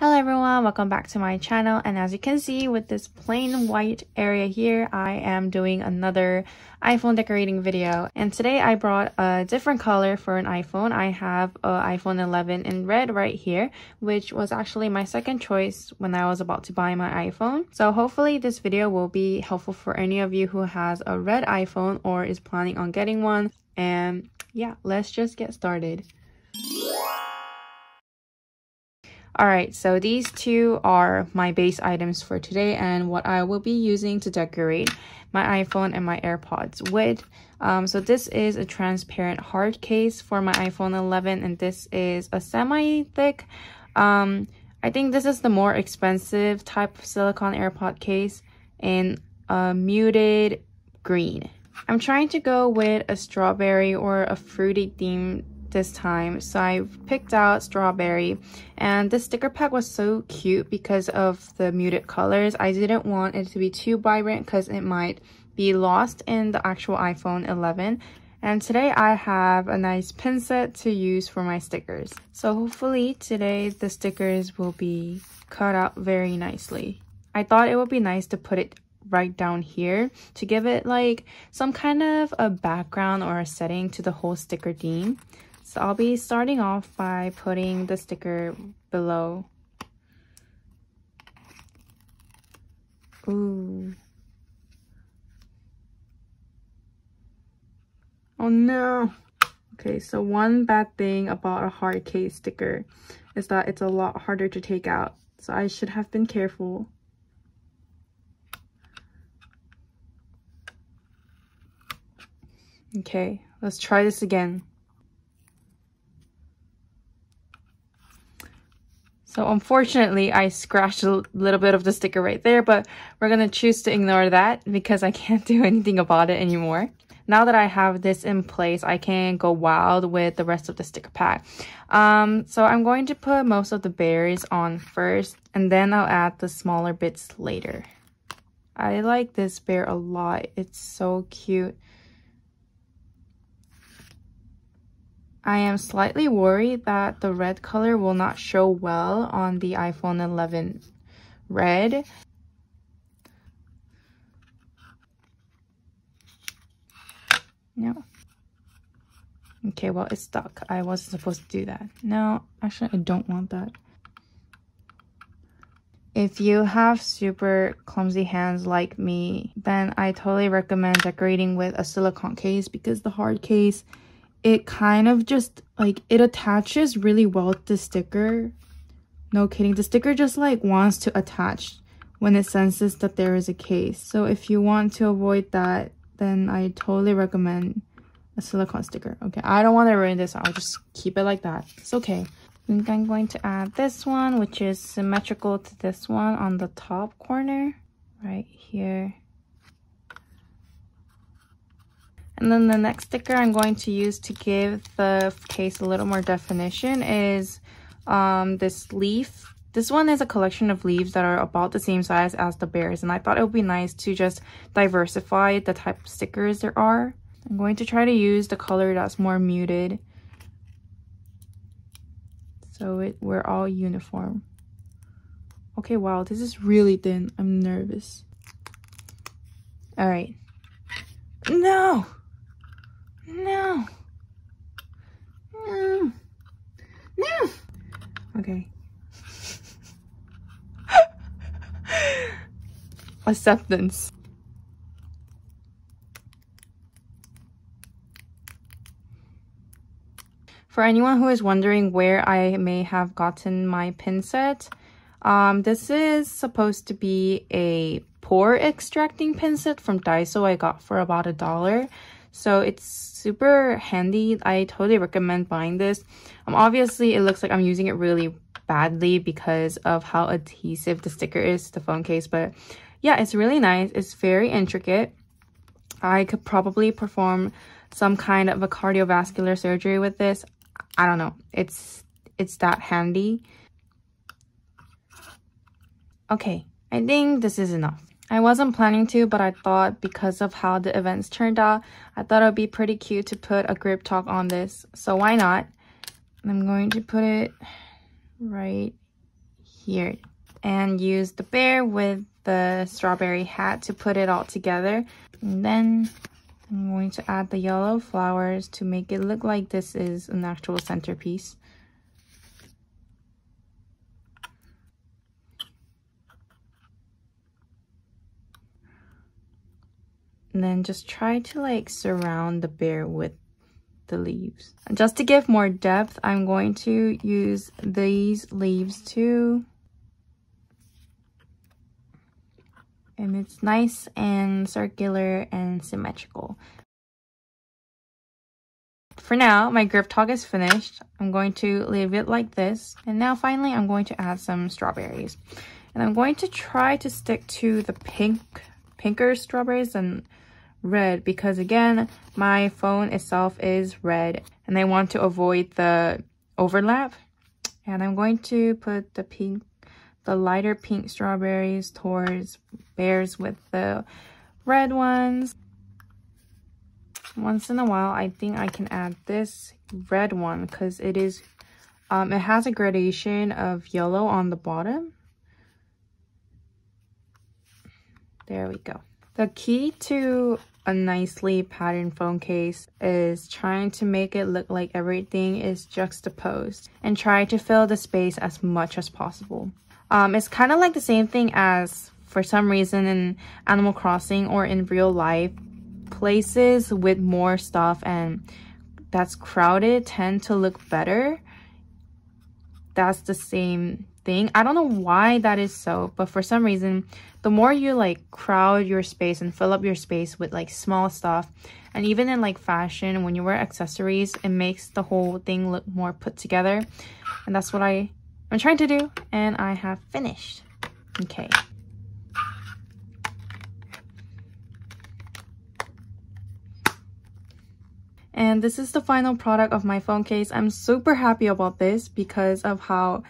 Hello everyone, welcome back to my channel. And as you can see with this plain white area here, I am doing another iPhone decorating video. And today I brought a different color for an iPhone. I have an iPhone 11 in red right here, which was actually my second choice when I was about to buy my iPhone. So hopefully this video will be helpful for any of you who has a red iPhone or is planning on getting one. And yeah, let's just get started. Alright, so these two are my base items for today and what I will be using to decorate my iPhone and my AirPods with. So this is a transparent hard case for my iPhone 11 and this is a semi-thick. I think this is the more expensive type of silicone AirPod case in a muted green. I'm trying to go with a strawberry or a fruity theme this time, so I picked out strawberry, and this sticker pack was so cute because of the muted colors. I didn't want it to be too vibrant because it might be lost in the actual iPhone 11. And today I have a nice pin set to use for my stickers, so hopefully today the stickers will be cut out very nicely. I thought it would be nice to put it right down here to give it like some kind of a background or a setting to the whole sticker theme. So I'll be starting off by putting the sticker below. Ooh. Oh no! Okay, so one bad thing about a hard case sticker is that it's a lot harder to take out. So I should have been careful. Okay, let's try this again. So unfortunately, I scratched a little bit of the sticker right there, but we're gonna choose to ignore that because I can't do anything about it anymore. Now that I have this in place, I can go wild with the rest of the sticker pack. So I'm going to put most of the berries on first, and then I'll add the smaller bits later. I like this bear a lot. It's so cute. I am slightly worried that the red color will not show well on the iPhone 11 red. No. Okay, well, it's stuck. I wasn't supposed to do that. No, actually, I don't want that. If you have super clumsy hands like me, then I totally recommend decorating with a silicone case because the hard case, it kind of just like it attaches really well to the sticker. No kidding, the sticker just like wants to attach when it senses that there is a case. So if you want to avoid that, then I totally recommend a silicone sticker. Okay, I don't want to ruin this, I'll just keep it like that. It's okay. I think I'm going to add this one, which is symmetrical to this one on the top corner right here. And then the next sticker I'm going to use to give the case a little more definition is this leaf. This one is a collection of leaves that are about the same size as the bears, and I thought it would be nice to just diversify the type of stickers there are. I'm going to try to use the color that's more muted, so we're all uniform. Okay, wow, this is really thin. I'm nervous. All right. No! No! No! No! Okay. Acceptance. For anyone who is wondering where I may have gotten my pin set, this is supposed to be a pore extracting pin set from Daiso. I got for about $1. So it's super handy. I totally recommend buying this. Obviously it looks like I'm using it really badly because of how adhesive the sticker is to the phone case, but yeah, it's really nice. It's very intricate. I could probably perform some kind of a cardiovascular surgery with this. I don't know. It's that handy. Okay, I think this is enough. I wasn't planning to, but I thought because of how the events turned out, I thought it would be pretty cute to put a grip talk on this. So why not? I'm going to put it right here and use the bear with the strawberry hat to put it all together. And then I'm going to add the yellow flowers to make it look like this is an actual centerpiece. And then just try to like surround the bear with the leaves. Just to give more depth, I'm going to use these leaves too. And it's nice and circular and symmetrical. For now, my grip tog is finished. I'm going to leave it like this. And now finally, I'm going to add some strawberries. And I'm going to try to stick to the pinker strawberries than red, because again, my phone itself is red and I want to avoid the overlap. And I'm going to put the pink, the lighter pink strawberries towards bears with the red ones. Once in a while, I think I can add this red one because it is it has a gradation of yellow on the bottom. There we go. The key to a nicely patterned phone case is trying to make it look like everything is juxtaposed and try to fill the space as much as possible. It's kind of like the same thing as, for some reason, in Animal Crossing or in real life, places with more stuff and that's crowded tend to look better. That's the same thing. I don't know why that is so, but for some reason, the more you like crowd your space and fill up your space with like small stuff, and even in like fashion, when you wear accessories, it makes the whole thing look more put together. And that's what I'm trying to do, and I have finished. Okay. And this is the final product of my phone case. I'm super happy about this because of how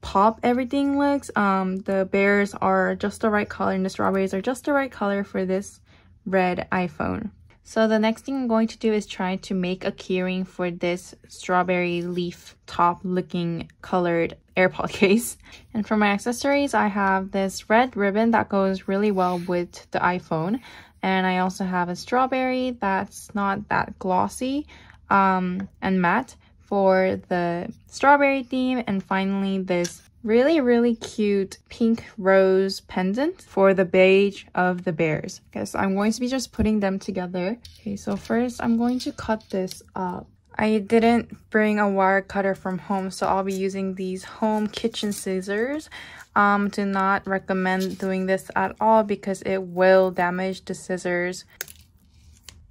pop everything looks. The bears are just the right color and the strawberries are just the right color for this red iPhone. So the next thing I'm going to do is try to make a keyring for this strawberry leaf top looking colored AirPod case. And for my accessories, I have this red ribbon that goes really well with the iPhone. And I also have a strawberry that's not that glossy and matte for the strawberry theme. And finally, this really cute pink rose pendant for the beige of the bears. Okay, so I'm going to be just putting them together. Okay, so first I'm going to cut this up. I didn't bring a wire cutter from home, so I'll be using these home kitchen scissors. Do not recommend doing this at all because it will damage the scissors.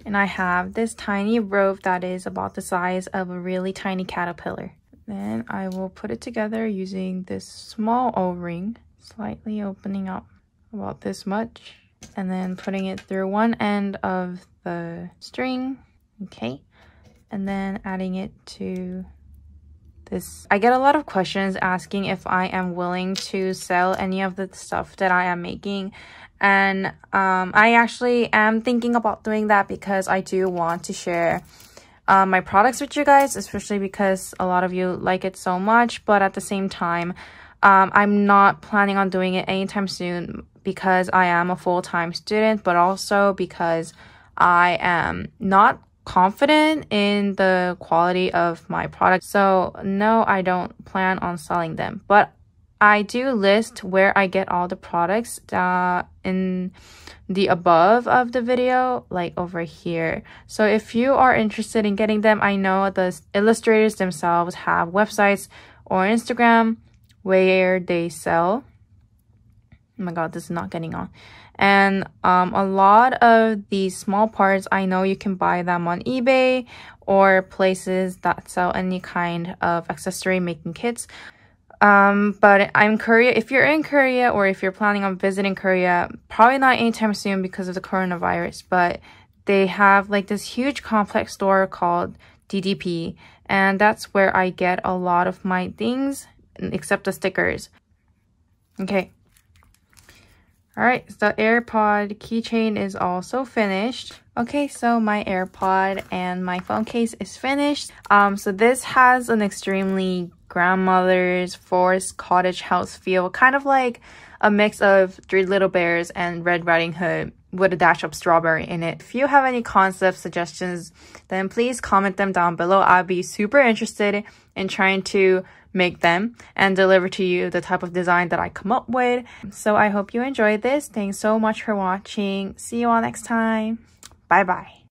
And I have this tiny rope that is about the size of a really tiny caterpillar. Then I will put it together using this small O-ring, slightly opening up about this much, and then putting it through one end of the string, okay, and then adding it to this. I get a lot of questions asking if I am willing to sell any of the stuff that I am making, and I actually am thinking about doing that because I do want to share my products with you guys, especially because a lot of you like it so much. But at the same time, I'm not planning on doing it anytime soon because I am a full-time student, but also because I am not confident in the quality of my products. So no, I don't plan on selling them, but I do list where I get all the products in the above of the video, like over here. So if you are interested in getting them, I know the illustrators themselves have websites or Instagram where they sell. Oh my god, this is not getting on. And a lot of these small parts, I know you can buy them on eBay or places that sell any kind of accessory making kits. But I'm Korea. If you're in Korea or if you're planning on visiting Korea, probably not anytime soon because of the coronavirus, but they have like this huge complex store called DDP, and that's where I get a lot of my things except the stickers. Okay, Alright, so AirPod keychain is also finished. Okay, so my AirPod and my phone case is finished. So this has an extremely grandmother's forest cottage house feel, kind of like a mix of Three Little Bears and Red Riding Hood with a dash of strawberry in it. If you have any concept suggestions, then please comment them down below. I'll be super interested in trying to make them and deliver to you the type of design that I come up with. So I hope you enjoyed this. Thanks so much for watching. See you all next time. Bye bye.